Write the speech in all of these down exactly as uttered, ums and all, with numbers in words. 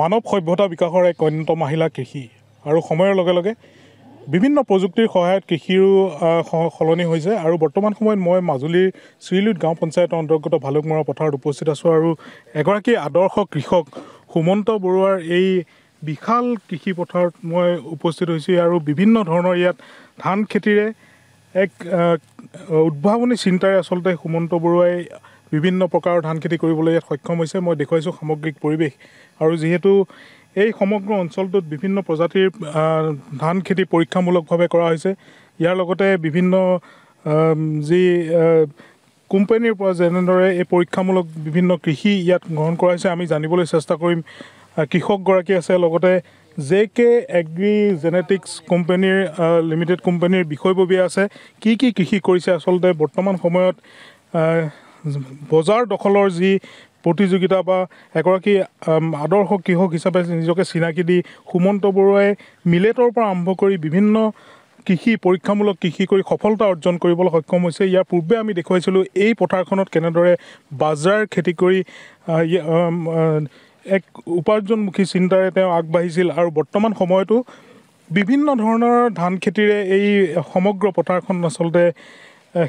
মানৱ সভ্যতা বিকাশৰ এক অন্যতম আহিলা কৃষি আৰু সময়ৰ লগে লগে বিভিন্ন প্ৰযুক্তিৰ সহায়ত কৃষিৰ সলনি হৈছে আৰু বৰ্তমান সময়ত মই মাজুলীৰ শ্ৰীলুত গাঁও পঞ্চায়তৰ অন্তৰ্গত ভালুকমৰা পথাৰত উপস্থিত আছো আৰু এগৰাকী আদৰ্শ কৃষক হুমন্ত বৰুৱাৰ এই বিশাল কৃষি পথাৰত মই উপস্থিত হৈছি আৰু বিভিন্ন ধৰণৰ ইয়াত ধান খেতিৰে এক উদ্ভাৱনী চিন্তাৰে আসলতে হুমন্ত বৰুৱাই বিভিন্ন প্ৰকাৰৰ ধান খেতি কৰিবলৈ ইয়াত সক্ষম হৈছে মই দেখাইছো সামগ্ৰিক পৰিবেশ আৰু যেহেতু এই সমগ্ৰ অঞ্চলটোত বিভিন্ন প্ৰজাতিৰ ধান খেতি পৰীক্ষামূলকভাৱে কৰা হৈছে ইয়াৰ লগতে বিভিন্ন যি কোম্পানীৰ পৰা যেনেদৰে এই পৰীক্ষামূলক বিভিন্ন কৃষি ইয়াত গ্ৰহণ কৰা হৈছে আমি জানিবলৈ চেষ্টা কৰিম কৃষক গৰাকী আছে লগতে জে কে Agri Genetics কোম্পানীৰ লিমিটেড কোম্পানীৰ বিষয়ববীয়া আছে কি কি কৃষি কৰিছে আসলতে বৰ্তমান সময়ত বজাৰ দখলৰ যি প্ৰতিযোগিতা বা একৰাকি আদৰ্শ কৃষক হিচাপে নিজকে চিনাকি দি হুমন্ত বৰুৱাই মিলেটৰ পৰা আৰম্ভ কৰি বিভিন্ন কৃষি পৰীক্ষামূলক কৃষি কৰি সফলতা অৰ্জন কৰিবলৈ সক্ষম হৈছে ইয়াৰ পূৰ্বে আমি দেখুৱাইছিলো এই পথাৰখনত কেনেদৰে বাজাৰ খেতি কৰি এক উপাৰ্জনমুখী চিন্তাৰে তেওঁ আগবাঢ়িছিল আৰু বৰ্তমান সময়তো বিভিন্ন ধৰণৰ ধান খেতিৰে এই সমগ্ৰ পথাৰখন আসলতে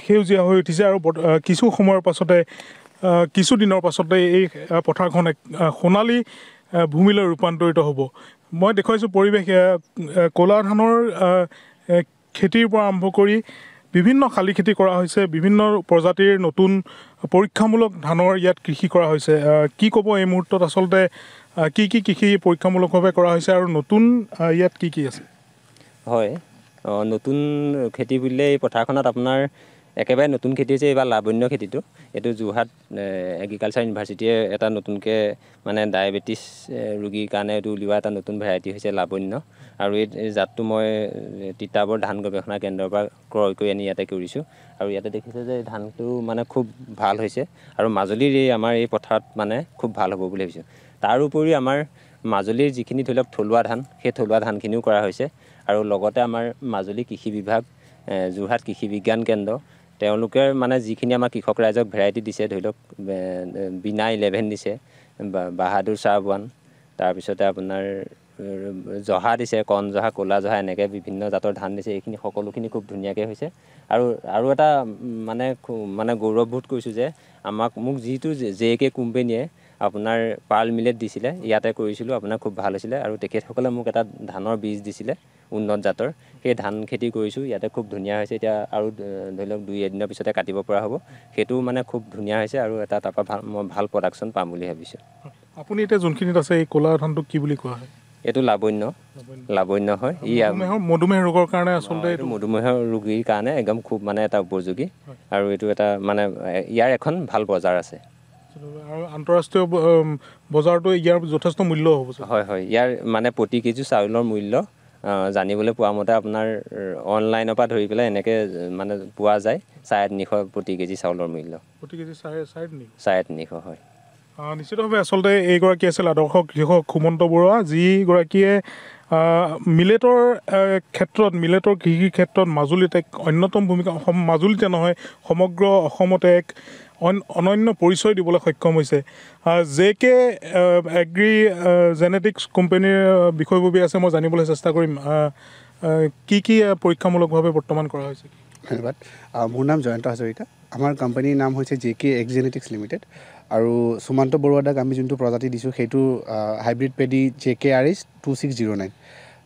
সেউজীয়া হৈ উঠিছে আৰু কিছু সময়ৰ পাছতে কিছু দিনৰ পাছতে এই পথাৰখন এক সোণালী ভূমিলৈ ৰূপান্তৰিত হ'ব মই দেখাইছো পৰিবেশ কলা ধানৰ খেতিৰ পৰা আৰম্ভ কৰি বিভিন্ন খালি খেতি কৰা হৈছে বিভিন্ন প্ৰজাতিৰ নতুন পৰীক্ষামূলক ধানৰ ইয়াত কৃষি কৰা হৈছে কি ক'ব এই মুহূৰ্তত আসলতে কি কি কৃষি পৰীক্ষামূলকভাৱে কৰা হৈছে আৰু নতুন ইয়াত কি কি আছে হয় নতুন খেতি বুলিলে এই পথাৰখনত আপোনাৰ একেবাৰে নতুন খেতি হৈছে এবা লাবণ্য খেতিটো এটো জুহাট এগ্ৰিকালচাৰ ইউনিভাৰ্সিটি এটা নতুনকে মানে ডায়াবেটিস ৰোগীৰ কাৰণে এটো উলিওৱা এটা নতুন ভ্যাৰাইটি হৈছে লাবণ্য আৰু এই জাতটো মই তিতাবৰ ধান গৱেষণা কেন্দ্ৰৰ পৰা ক্ৰয় কৰি আনি ইয়াতে কৰিছো আৰু ইয়াতে দেখিছে যে ধানটো মানে খুব ভাল হৈছে আৰু মাজুলীৰ এই আমাৰ এই পথাৰত মানে খুব ভাল হ'ব বুলি ভাবিছো তাৰ উপৰি আমাৰ মাজুলীৰ যিখিনি থলপ থলুৱা ধান সেই থলুৱা ধানখিনিও কৰা হৈছে আৰু লগতে আমাৰ মাজুলী কৃষি বিভাগ জুহাট কৃষি বিজ্ঞান কেন্দ্ৰ তেওঁলোকে মানে যিখিনি আমাৰ কৃষক ৰাইজক ভ্যাৰাইটি দিছে ধৈলক বিনা এঘাৰ দিছে বাহাদুৰ সাহবান তাৰ পিছতে আপোনাৰ জহা দিছে কণ জহা কোলা জহা এনেকৈ বিভিন্ন জাতৰ ধান দিছে এইখিনি সকলোখিনি খুব ধুনিয়াকে হৈছে আৰু আৰু এটা মানে মানে গৌৰৱবোধ কৰিছো যে আমাক মোক যিটো জে কে কোম্পানীয়ে আপোনাৰ পাল মিলেট দিছিলে ইয়াতে কৰিছিলো আপোনাৰ খুব ভাল হৈছিলে আৰু তেখেতসকলে মোক এটা ধানৰ বীজ দিছিলে উন্নত জাতৰ সেই ধান খেতি কৰিছো ইয়াতে খুব ধুনিয়া হৈছে এটা আৰু ধৈলক দুই এদিনৰ পিছতে কাটিব পৰা হ'ব সেইটো মানে খুব ধুনিয়া হৈছে আৰু এটা তাপা ভাল প্ৰডাকশন পাম বুলি ভাবিছো আপুনি এটা জনখিনিত আছে এই কোলা ধানটো কি বুলি কোৱা হয় এটো লাবণ্য লাবণ্য হয় ই মধুমেহ ৰোগৰ কাৰণে আসলে এটো মধুমেহ ৰোগীৰ কাৰণে একদম খুব মানে এটা উপযোগী আৰু এটো এটা মানে ইয়াৰ এখন ভাল বজাৰ আছে আৰু আন্তৰাষ্ট্ৰীয় বজাৰটো ইয়াৰ যথেষ্ট মূল্য হ'ব হয় হয় ইয়াৰ মানে প্ৰতি কেজি চাউলৰ মূল্য জানিবলৈ পোৱা মতে আপোনাৰ অনলাইনৰ পৰা ধৰি পেলাই এনেকে মানে পোৱা যায় চাৰে আঠ নিশ প্ৰতি কেজি চাউলৰ মূল্য প্ৰতি কেজি চাৰে আঠ নিশ চাৰে আঠ নিশ হয় নিশ্চিতভাৱে আসলতে এইগৰাকী আছিল আদৰ্শ কৃষক হুমন্ত বৰুৱা যিগৰাকীয়ে মিলেটৰ ক্ষেত্ৰত মিলেটৰ কৃষিৰ ক্ষেত্ৰত মাজুলীত এক অন্যতম ভূমিকা মাজুলীতে নহয় সমগ্ৰ অসমতে এক অনন্য পৰিচয় দিবলৈ সক্ষম হৈছে জে কে Agri Genetics কোম্পানীৰ বিষয়ববীয়া আছে মই জানিবলৈ চেষ্টা কৰিম কি কি পৰীক্ষামূলকভাৱে বৰ্তমান কৰা হৈছে ধন্যবাদ মোৰ নাম জয়ন্ত হাজৰিকা আমাৰ কোম্পানীৰ নাম হৈছে J K Agri Genetics Limited আৰু সুমন্ত বৰুৱাক আমি যোনটো প্ৰজাতি দিছো সেইটো hybrid paddy J K R S two six zero' nine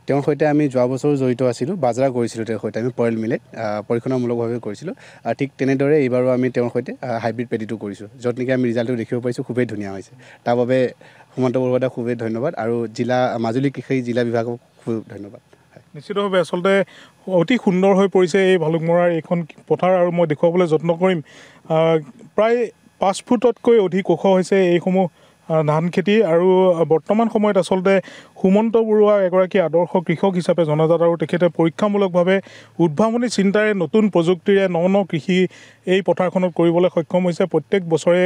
তেওঁৰ হৈতে আমি যোৱা বছৰ জড়িত আছিলোঁ বাজৰা কৰিছিলোঁ তেওঁৰ হৈতে আমি পৰল মিলেট পৰীক্ষামূলকভাৱে কৰিছিলোঁ আৰু ঠিক তেনেদৰে এইবাৰো আমি তেওঁৰ হৈতে হাইব্ৰিড পেডিটো কৰিছোঁ য'ত নেকি আমি ৰিজাল্টটো দেখিব পাইছোঁ খুবেই ধুনীয়া হৈছে তাৰ বাবে হুমন্ত বৰুৱাক খুবেই ধন্যবাদ আৰু জিলা মাজুলী কৃষি জিলা বিভাগক খুব ধন্যবাদ নিশ্চিতভাৱে আসলতে অতি সুন্দৰ হৈ পৰিছে এই ভালুকমৰাৰ এইখন পথাৰ আৰু মই দেখুৱাবলৈ যত্ন কৰিম প্ৰায় পাঁচ ফুটতকৈ অধিক ওখ হৈছে এইসমূহ ধান খেতি আৰু বৰ্তমান সময়ত আসলতে হুমন্ত বৰুৱা এগৰাকী আদৰ্শ কৃষক হিচাপে জনাজাত আৰু তেখেতে পৰীক্ষামূলকভাৱে উদ্ভাৱনী চিন্তাৰে নতুন প্ৰযুক্তিৰে ন ন কৃষি এই পথাৰখনত কৰিবলৈ সক্ষম হৈছে প্ৰত্যেক বছৰে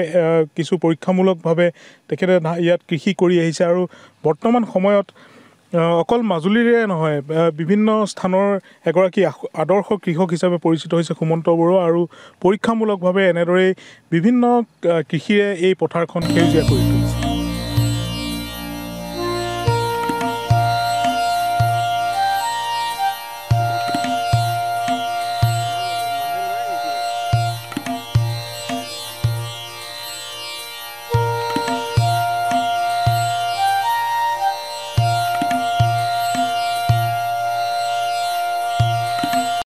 কিছু পৰীক্ষামূলকভাৱে তেখেতে ইয়াত কৃষি কৰি আহিছে আৰু বৰ্তমান সময়ত অকল মাজুলীৰে নহয় বিভিন্ন স্থানৰ এগৰাকী আদৰ্শ কৃষক হিচাপে পৰিচিত হৈছে হুমন্ত বৰুৱা আৰু পৰীক্ষামূলকভাৱে এনেদৰে বিভিন্ন কৃষিৰে এই পথাৰখন সেউজীয়া কৰিছে